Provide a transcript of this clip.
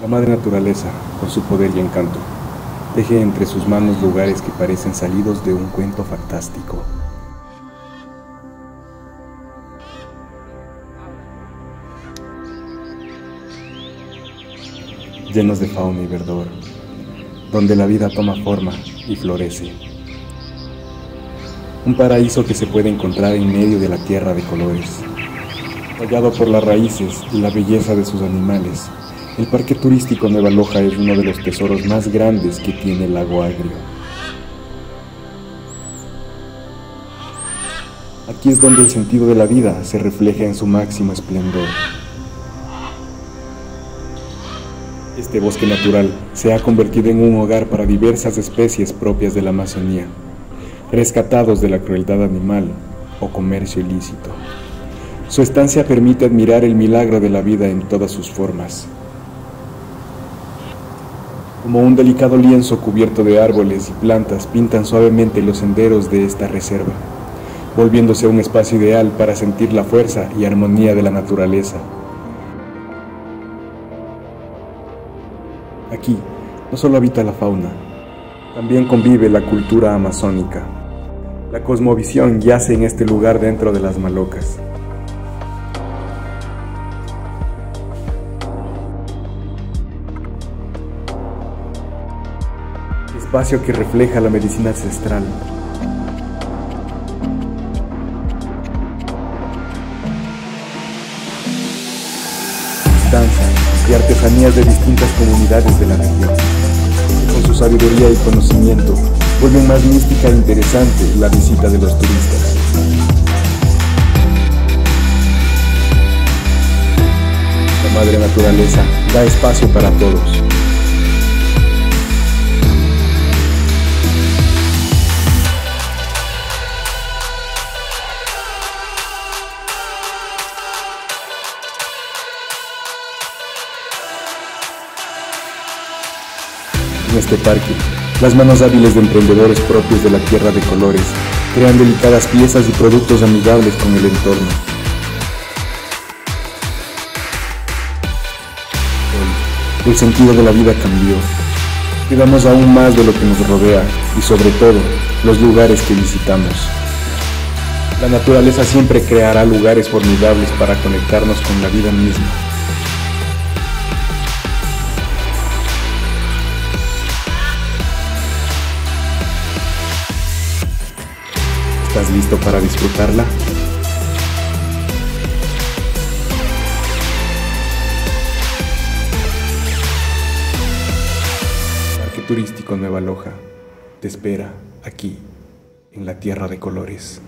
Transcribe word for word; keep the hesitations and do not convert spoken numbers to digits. La madre naturaleza, con su poder y encanto, teje entre sus manos lugares que parecen salidos de un cuento fantástico. Llenos de fauna y verdor, donde la vida toma forma y florece. Un paraíso que se puede encontrar en medio de la tierra de colores, tallado por las raíces y la belleza de sus animales. El Parque Turístico Nueva Loja es uno de los tesoros más grandes que tiene el lago Agrio. Aquí es donde el sentido de la vida se refleja en su máximo esplendor. Este bosque natural se ha convertido en un hogar para diversas especies propias de la Amazonía, rescatados de la crueldad animal o comercio ilícito. Su estancia permite admirar el milagro de la vida en todas sus formas. Como un delicado lienzo cubierto de árboles y plantas pintan suavemente los senderos de esta reserva, volviéndose un espacio ideal para sentir la fuerza y armonía de la naturaleza. Aquí no solo habita la fauna, también convive la cultura amazónica. La cosmovisión yace en este lugar dentro de las malocas. Espacio que refleja la medicina ancestral. Danza y artesanías de distintas comunidades de la región. Con su sabiduría y conocimiento, vuelven más mística e interesante la visita de los turistas. La madre naturaleza da espacio para todos. En este parque, las manos hábiles de emprendedores propios de la Tierra de Colores crean delicadas piezas y productos amigables con el entorno. Hoy, el sentido de la vida cambió. Cuidamos aún más de lo que nos rodea y, sobre todo, los lugares que visitamos. La naturaleza siempre creará lugares formidables para conectarnos con la vida misma. ¿Estás listo para disfrutarla? Parque Turístico Nueva Loja te espera aquí, en la Tierra de Colores.